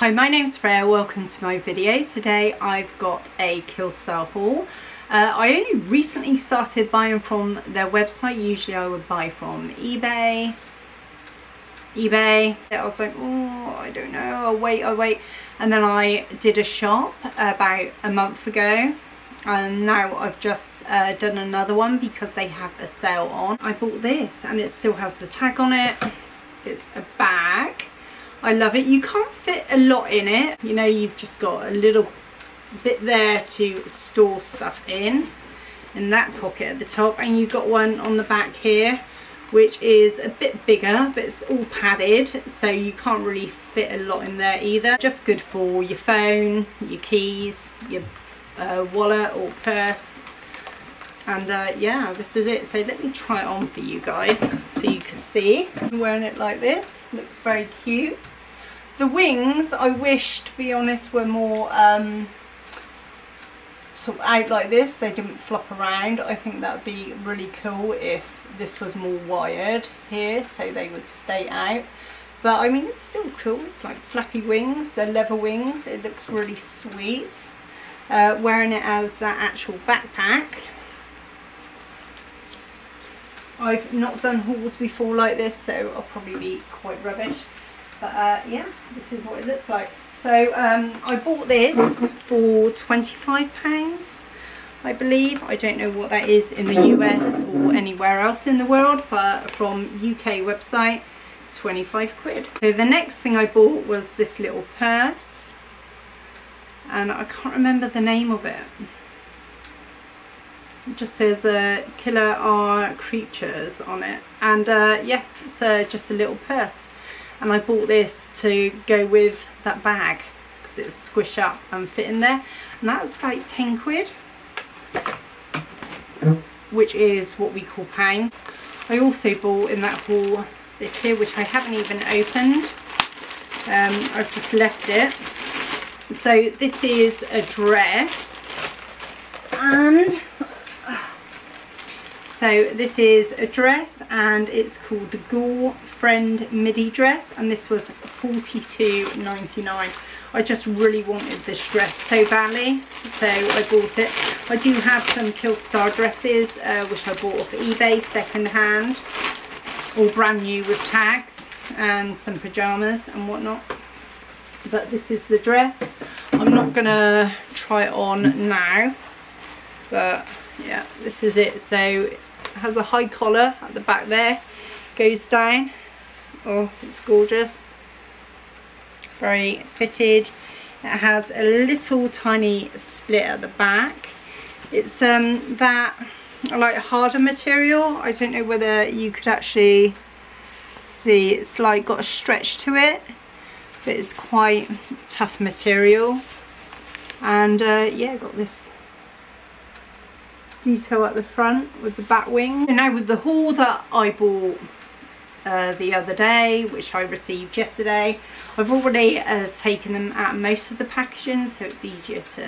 Hi, my name's Freya, welcome to my video. Today I've got a Killstar haul. I only recently started buying from their website. Usually I would buy from eBay. I was like, oh, I don't know, I'll wait. And then I did a shop about a month ago, and now I've just done another one because they have a sale on. I bought this and it still has the tag on it. It's a bag. I love it. You can't fit a lot in it. You know, you've just got a little bit there to store stuff in that pocket at the top, and you've got one on the back here which is a bit bigger, but it's all padded so you can't really fit a lot in there either. Just good for your phone, your keys, your wallet or purse. And yeah, this is it. So let me try it on for you guys so you can see. I'm wearing it like this. Looks very cute. The wings, I wish, to be honest, were more sort of out like this. They didn't flop around. I think that would be really cool if this was more wired here so they would stay out. But I mean, it's still cool. It's like flappy wings. They're leather wings. It looks really sweet. Wearing it as that actual backpack. I've not done hauls before like this, so I'll probably be quite rubbish, but yeah, this is what it looks like. So I bought this for £25, I believe. I don't know what that is in the US or anywhere else in the world, but from UK website, 25 quid. So the next thing I bought was this little purse, and I can't remember the name of it. It just says Killer Are Creatures on it, and yeah, it's just a little purse, and I bought this to go with that bag because it'll squish up and fit in there, and that's like 10 quid, which is what we call pounds. I also bought in that haul this here, which I haven't even opened. I've just left it. So this is a dress, and so this is a dress, and it's called the Gore Friend midi dress, and this was £42.99. I just really wanted this dress so badly, so I bought it. I do have some Killstar dresses, which I bought off eBay second hand, all brand new with tags, and some pyjamas and whatnot. But this is the dress. I'm not gonna try it on now, but yeah, this is it. So it has a high collar at the back there, goes down. Oh, it's gorgeous, very fitted. It has a little tiny split at the back. It's that like harder material. I don't know whether you could actually see, it's like got a stretch to it, but it's quite tough material. And yeah, got this detail at the front with the back wing. And now with the haul that I bought the other day, which I received yesterday, I've already taken them out most of the packaging, so it's easier to,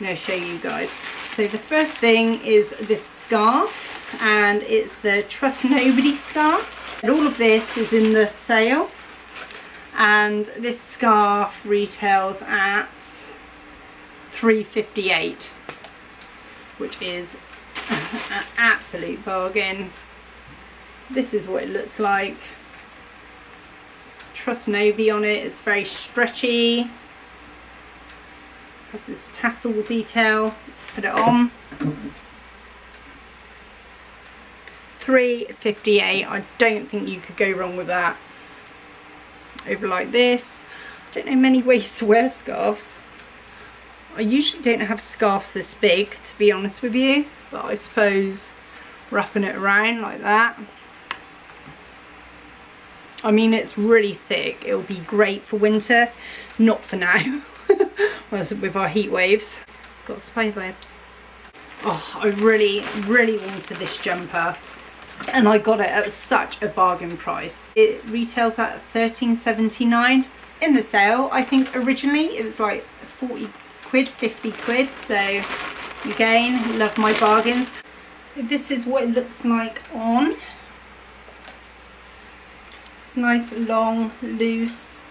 you know, show you guys. So the first thing is this scarf, and it's the Trust Nobody scarf, and all of this is in the sale, and this scarf retails at £3.58, which is an absolute bargain. This is what it looks like. Trust Navy on it. It's very stretchy. Has this tassel detail. Let's put it on. £3.58. I don't think you could go wrong with that. Over like this. I don't know many ways to wear scarves. I usually don't have scarves this big, to be honest with you, but I suppose wrapping it around like that, I mean, it's really thick. It'll be great for winter, not for now with our heat waves. It's got spiderwebs. Oh, I really wanted this jumper, and I got it at such a bargain price. It retails at £13.79 in the sale. I think originally it was like 40 quid, 50 quid, so again, love my bargains. This is what it looks like on. It's nice, long, loose.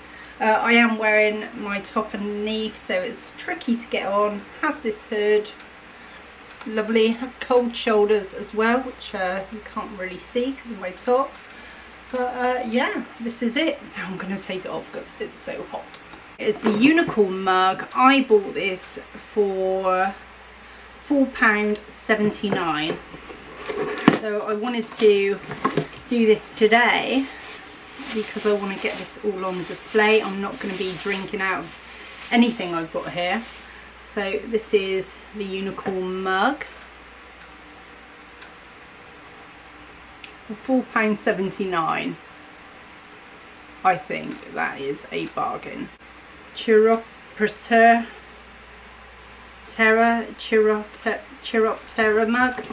I am wearing my top underneath, so it's tricky to get on. Has this hood, lovely, has cold shoulders as well, which you can't really see because of my top, but yeah, this is it. Now I'm gonna take it off because it's so hot. It's the unicorn mug. I bought this for £4.79, so I wanted to do this today because I want to get this all on display. I'm not going to be drinking out of anything I've got here. So this is the unicorn mug for £4.79. I think that is a bargain. Chiroptera mug.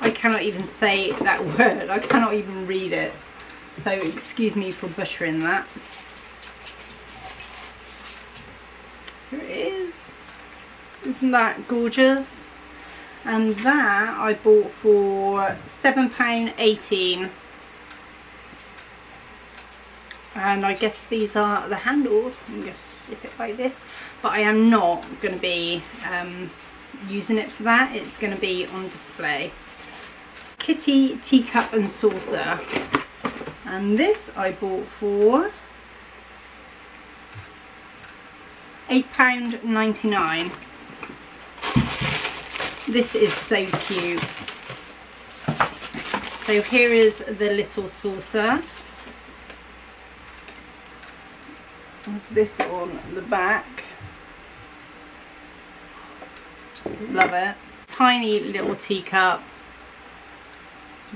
I cannot even say that word. I cannot even read it. So excuse me for butchering that. Here it is. Isn't that gorgeous? And that I bought for £7.18. And I guess these are the handles. You can just slip it like this. But I am not going to be using it for that. It's going to be on display. Kitty teacup and saucer. And this I bought for £8.99. This is so cute. So here is the little saucer. There's this on the back. Just love it. Tiny little teacup.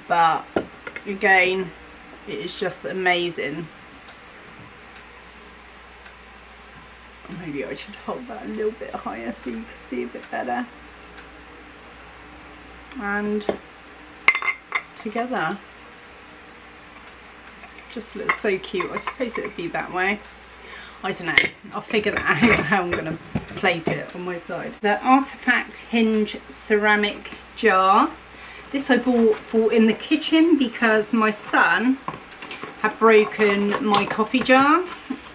But again, it is just amazing. Maybe I should hold that a little bit higher so you can see a bit better. And together, just looks so cute. I suppose it would be that way. I don't know. I'll figure that out how I'm going to place it on my side. The Artifact Hinge ceramic jar. This I bought for in the kitchen because my son had broken my coffee jar,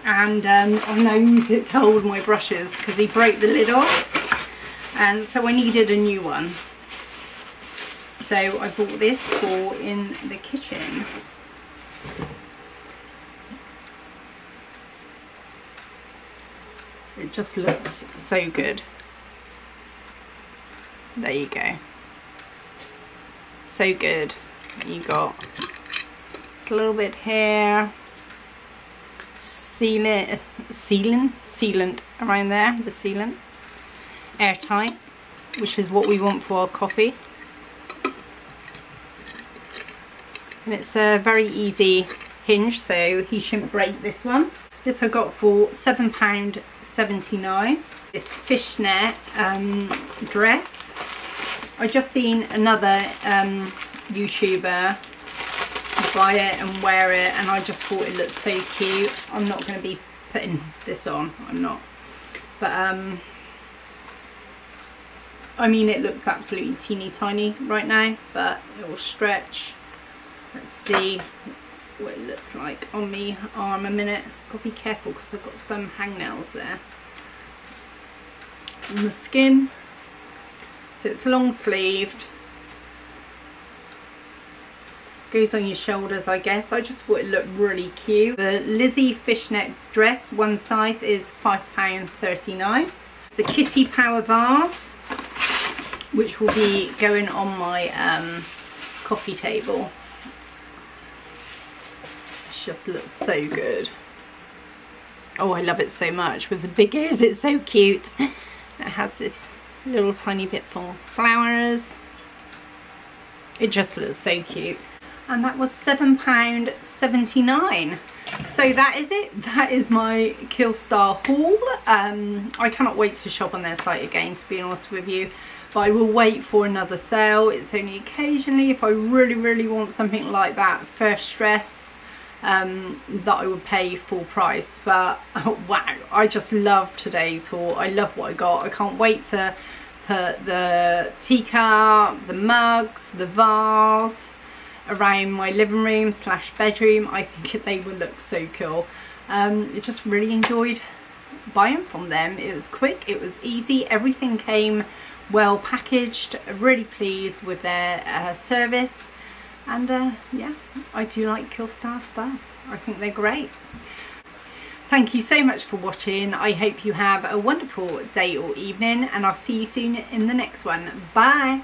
and I know it told my brushes because he broke the lid off, and so I needed a new one. So I bought this for in the kitchen. It just looks so good. There you go. So good. You got it's a little bit here, sealant around there, the sealant, airtight, which is what we want for our coffee. And it's a very easy hinge, so he shouldn't break this one. This I got for £7.79. This fishnet dress. I just seen another YouTuber buy it and wear it, and I just thought it looked so cute. I'm not going to be putting this on, I'm not. But I mean, it looks absolutely teeny tiny right now, but it will stretch. Let's see what it looks like on me arm a minute. Got to be careful because I've got some hangnails there on the skin. So it's long sleeved, goes on your shoulders, I guess. I just thought it looked really cute. The Lizzie fishnet dress, one size, is £5.39. The Kitty Power vase, which will be going on my coffee table. It just looks so good. Oh, I love it so much. With the big ears, it's so cute. It has this little tiny bit for flowers. It just looks so cute. And that was £7.79. So that is it. That is my Killstar haul. I cannot wait to shop on their site again, to be honest with you, but I will wait for another sale. It's only occasionally, if I really want something like that first dress, that I would pay full price. But wow, I just love today's haul. I love what I got. I can't wait to put the teacup, the mugs, the vase around my living room / bedroom. I think they will look so cool. I just really enjoyed buying from them. It was quick, it was easy, everything came well packaged. Really pleased with their service, and yeah, I do like Killstar stuff. I think they're great. Thank you so much for watching. I hope you have a wonderful day or evening, and I'll see you soon in the next one. Bye.